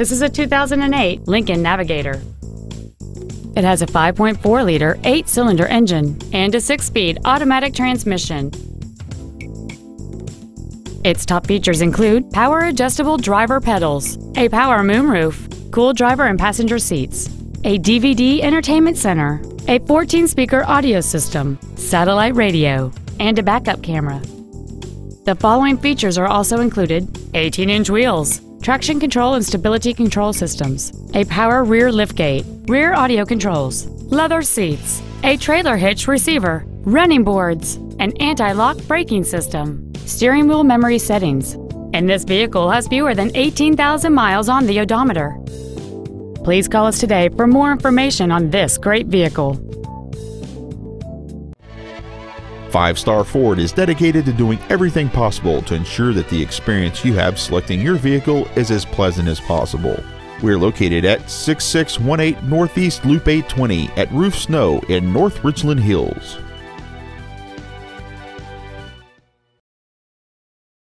This is a 2008 Lincoln Navigator. It has a 5.4-liter 8-cylinder engine and a 6-speed automatic transmission. Its top features include power-adjustable driver pedals, a power moonroof, cool driver and passenger seats, a DVD entertainment center, a 14-speaker audio system, satellite radio, and a backup camera. The following features are also included: 18-inch wheels, traction control and stability control systems, a power rear liftgate, rear audio controls, leather seats, a trailer hitch receiver, running boards, an anti-lock braking system, steering wheel memory settings, and this vehicle has fewer than 18,000 miles on the odometer. Please call us today for more information on this great vehicle. Five Star Ford is dedicated to doing everything possible to ensure that the experience you have selecting your vehicle is as pleasant as possible. We're located at 6618 Northeast Loop 820 at Roof Snow in North Richland Hills.